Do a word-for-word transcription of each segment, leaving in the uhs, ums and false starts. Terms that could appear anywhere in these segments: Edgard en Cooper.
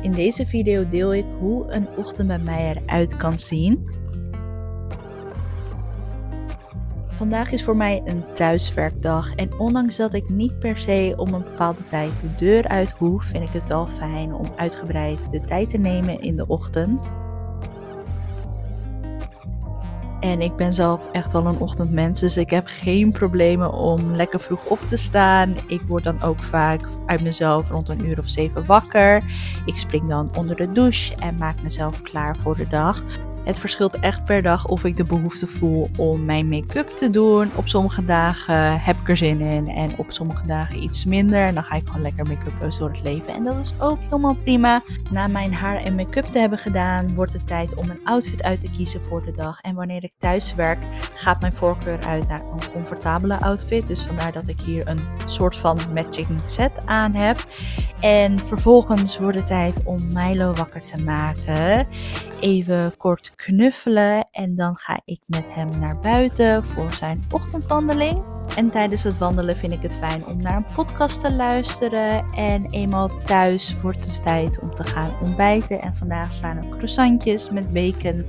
In deze video deel ik hoe een ochtend bij mij eruit kan zien. Vandaag is voor mij een thuiswerkdag en ondanks dat ik niet per se om een bepaalde tijd de deur uit hoef, vind ik het wel fijn om uitgebreid de tijd te nemen in de ochtend. En ik ben zelf echt al een ochtendmens, dus ik heb geen problemen om lekker vroeg op te staan. Ik word dan ook vaak uit mezelf rond een uur of zeven wakker. Ik spring dan onder de douche en maak mezelf klaar voor de dag. Het verschilt echt per dag of ik de behoefte voel om mijn make-up te doen. Op sommige dagen heb ik er zin in en op sommige dagen iets minder. En dan ga ik gewoon lekker make-uploos door het leven en dat is ook helemaal prima. Na mijn haar en make-up te hebben gedaan, wordt het tijd om een outfit uit te kiezen voor de dag. En wanneer ik thuis werk, gaat mijn voorkeur uit naar een comfortabele outfit. Dus vandaar dat ik hier een soort van matching set aan heb. En vervolgens wordt het tijd om Milo wakker te maken. Even kort knuffelen en dan ga ik met hem naar buiten voor zijn ochtendwandeling. En tijdens het wandelen vind ik het fijn om naar een podcast te luisteren. En eenmaal thuis wordt het tijd om te gaan ontbijten. En vandaag staan er croissantjes met bacon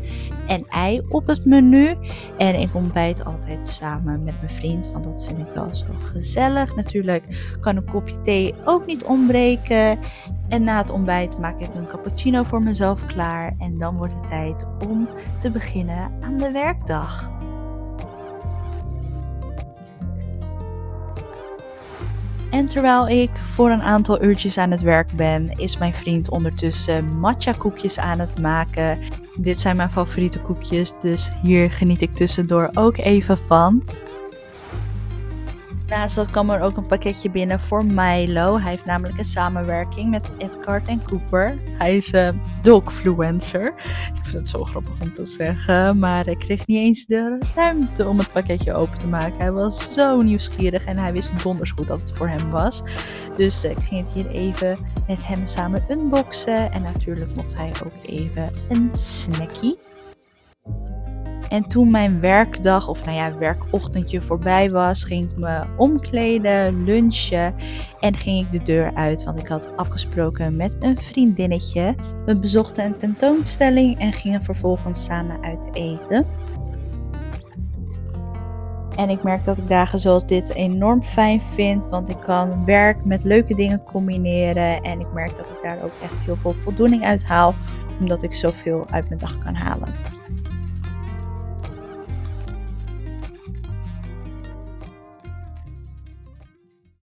en ei op het menu. En ik ontbijt altijd samen met mijn vriend, want dat vind ik wel zo gezellig. Natuurlijk kan een kopje thee ook niet ontbreken. En na het ontbijt maak ik een cappuccino voor mezelf klaar. En dan wordt het tijd om te beginnen aan de werkdag. En terwijl ik voor een aantal uurtjes aan het werk ben, is mijn vriend ondertussen matcha koekjes aan het maken. Dit zijn mijn favoriete koekjes, dus hier geniet ik tussendoor ook even van. Naast dat kwam er ook een pakketje binnen voor Milo. Hij heeft namelijk een samenwerking met Edgard en Cooper. Hij is uh, dogfluencer. Ik vind het zo grappig om te zeggen. Maar ik kreeg niet eens de ruimte om het pakketje open te maken. Hij was zo nieuwsgierig en hij wist donders goed dat het voor hem was. Dus uh, ik ging het hier even met hem samen unboxen. En natuurlijk mocht hij ook even een snackie. En toen mijn werkdag, of nou ja, werkochtendje voorbij was, ging ik me omkleden, lunchen en ging ik de deur uit, want ik had afgesproken met een vriendinnetje. We bezochten een tentoonstelling en gingen vervolgens samen uit eten. En ik merk dat ik dagen zoals dit enorm fijn vind, want ik kan werk met leuke dingen combineren en ik merk dat ik daar ook echt heel veel voldoening uit haal, omdat ik zoveel uit mijn dag kan halen.